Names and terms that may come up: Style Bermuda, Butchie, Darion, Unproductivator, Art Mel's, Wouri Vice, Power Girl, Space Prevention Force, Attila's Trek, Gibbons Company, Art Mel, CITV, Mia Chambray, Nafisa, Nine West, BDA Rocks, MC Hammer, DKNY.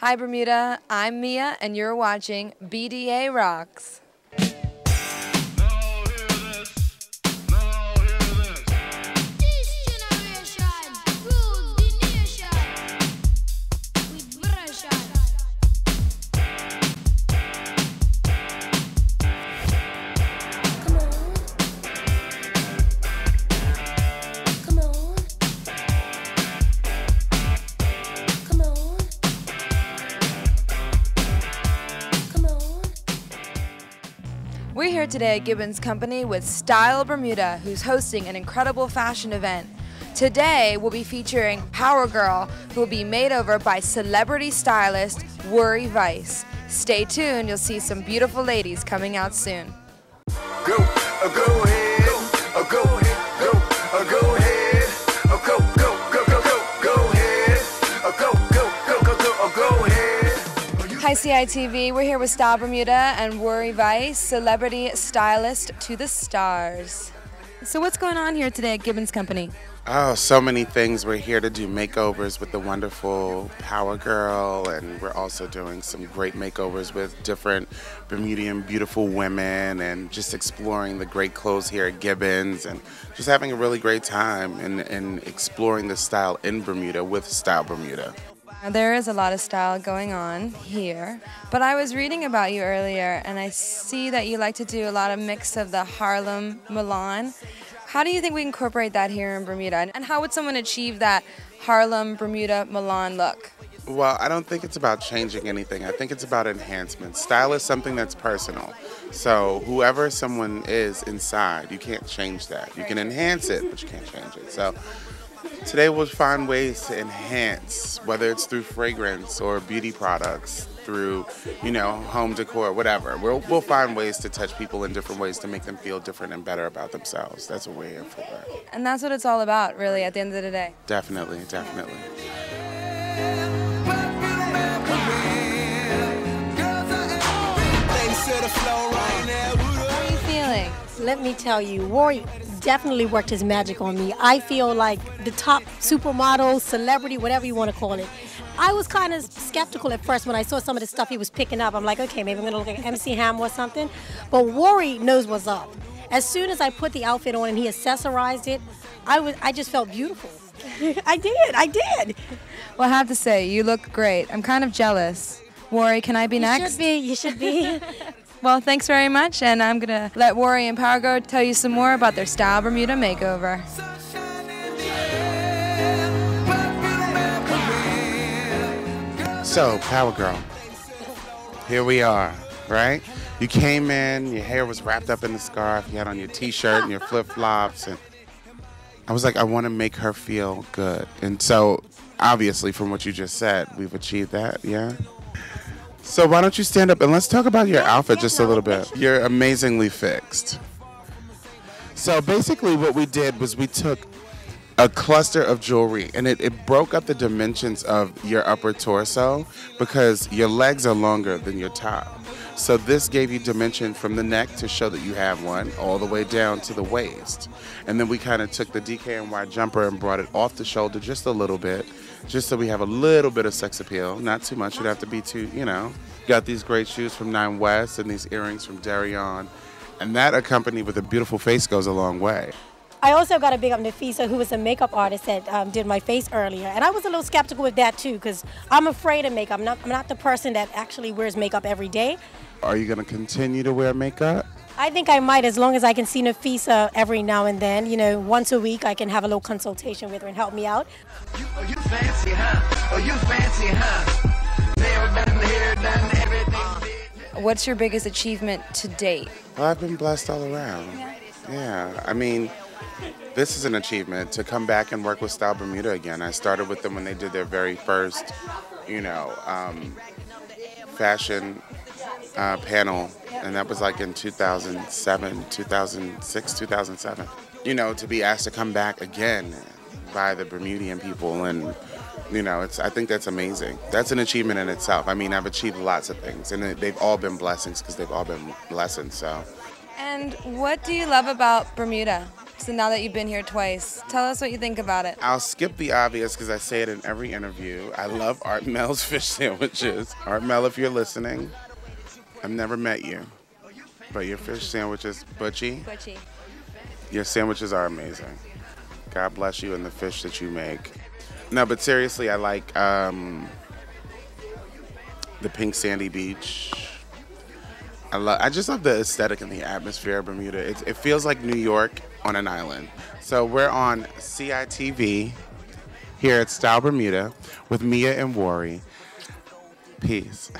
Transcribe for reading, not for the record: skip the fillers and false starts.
Hi Bermuda, I'm Mia and you're watching BDA Rocks. We're here today at Gibbons Company with Style Bermuda, who's hosting an incredible fashion event. Today, we'll be featuring Power Girl, who will be made over by celebrity stylist Wouri Vice. Stay tuned, you'll see some beautiful ladies coming out soon. Hi CITV, we're here with Style Bermuda and Wouri Vice, celebrity stylist to the stars. So what's going on here today at Gibbons Company? Oh, so many things. We're here to do makeovers with the wonderful Power Girl, and we're also doing some great makeovers with different Bermudian beautiful women, and just exploring the great clothes here at Gibbons and just having a really great time and exploring the style in Bermuda with Style Bermuda. There is a lot of style going on here, but I was reading about you earlier and I see that you like to do a lot of mix of the Harlem, Milan. How do you think we incorporate that here in Bermuda? And how would someone achieve that Harlem, Bermuda, Milan look? Well, I don't think it's about changing anything. I think it's about enhancement. Style is something that's personal. So whoever someone is inside, you can't change that. You can enhance it, but you can't change it. So today we'll find ways to enhance, whether it's through fragrance or beauty products, through, you know, home decor, whatever. We'll find ways to touch people in different ways to make them feel different and better about themselves. That's what we're here for. And that's what it's all about, really, at the end of the day. Definitely, definitely. How are you feeling? Let me tell you, Wouri definitely worked his magic on me. I feel like the top supermodel, celebrity, whatever you want to call it. I was kind of skeptical at first when I saw some of the stuff he was picking up. I'm like, okay, maybe I'm going to look at MC Hammer or something. But Wouri knows what's up. As soon as I put the outfit on and he accessorized it, I just felt beautiful. I did. Well, I have to say, you look great. I'm kind of jealous. Wouri, can I be next? You should be. Well, thanks very much, and I'm going to let Wouri and Power Girl tell you some more about their Style Bermuda makeover. So, Power Girl, here we are, right? You came in, your hair was wrapped up in the scarf, you had on your t-shirt and your flip-flops, and I was like, I want to make her feel good. And so, obviously, from what you just said, we've achieved that, yeah? So why don't you stand up and let's talk about your outfit just a little bit. You're amazingly fixed. So basically what we did was we took a cluster of jewelry and it broke up the dimensions of your upper torso because your legs are longer than your top. So this gave you dimension from the neck to show that you have one all the way down to the waist. And then we kind of took the DKNY jumper and brought it off the shoulder just a little bit. Just so we have a little bit of sex appeal, not too much. You'd have to be too, you know. Got these great shoes from Nine West and these earrings from Darion, and that accompanied with a beautiful face goes a long way. I also got a big up Nafisa, who was a makeup artist that did my face earlier, and I was a little skeptical with that too because I'm afraid of makeup. I'm not the person that actually wears makeup every day. Are you going to continue to wear makeup? I think I might, as long as I can see Nafisa every now and then. You know, once a week I can have a little consultation with her and help me out. You fancy, huh? Oh, you fancy, huh? What's your biggest achievement to date? Well, I've been blessed all around. Yeah, I mean, this is an achievement to come back and work with Style Bermuda again. I started with them when they did their very first, you know, fashion panel, and that was like in 2007. You know, to be asked to come back again by the Bermudian people, and you know, I think that's amazing. That's an achievement in itself. I mean, I've achieved lots of things, and they've all been blessings because they've all been lessons. So. And what do you love about Bermuda? So now that you've been here twice, tell us what you think about it. I'll skip the obvious because I say it in every interview. I love Art Mel's fish sandwiches. Art Mel, if you're listening, I've never met you, but your fish sandwiches, Butchie, your sandwiches are amazing. God bless you and the fish that you make. No, but seriously, I like the pink sandy beach. I just love the aesthetic and the atmosphere of Bermuda. It feels like New York on an island. So we're on CITV here at Style Bermuda with Mia and Wouri. Peace.